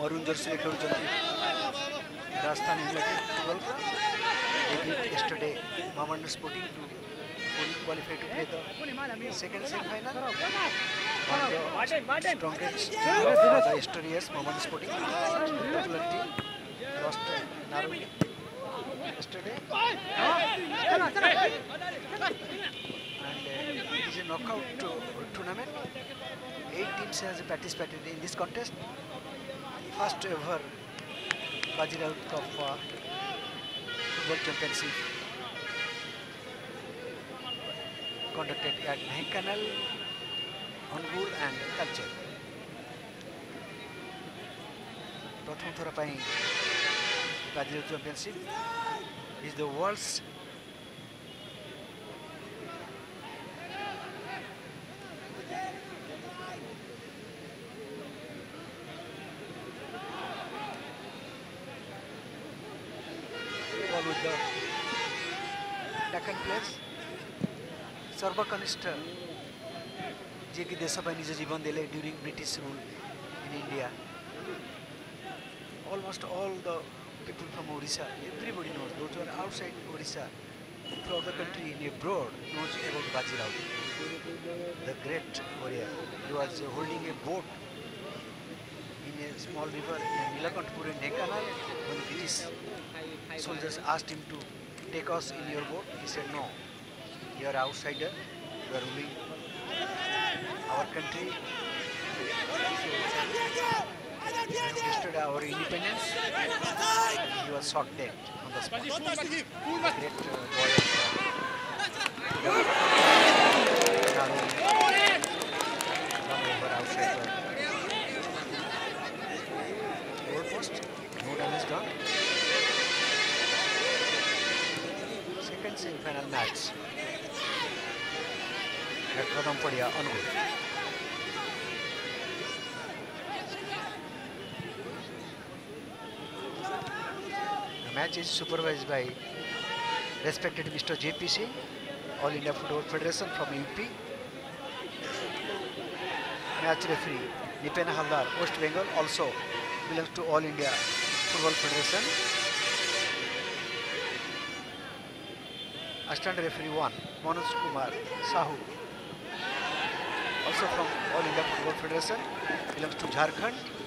Maroon jersey Rajasthan yesterday Mahmand Sporting qualified to play the second semi-final. The strongest of the history is Mahmand Sporting. Popular team lost narrowly yesterday. And it is a knockout tournament. 8 teams have participated in this contest. First ever Baji Rout Cup Football Championship conducted at Mahi Canal, Honbur and Kalche. Pratham thora pai Baji Rout Championship is the world's सर्वकनिष्ठ जे कि देश पर निज जीवन दिले during British rule in India almost all the people from Odisha everybody knows those are outside Odisha through the country in abroad knows about Baji Raut the great warrior he was holding a boat in a small river in Nilakanthapur and नेकानाई when British soldiers asked him to take us in your boat. He said no. You are outsider. You are ruling our country. Yesterday our independence. You are shot dead on the spot. Great goal. No damage done. Semi-final match at Pradham Padia Anugul. The match is supervised by respected Mr. JPC, All India Football Federation from UP. Match referee Nipen Haldar, West Bengal, also belongs to All India Football Federation. Assistant referee 1, Monu Kumar Sahu, also from All India Football Federation, belongs to Jharkhand.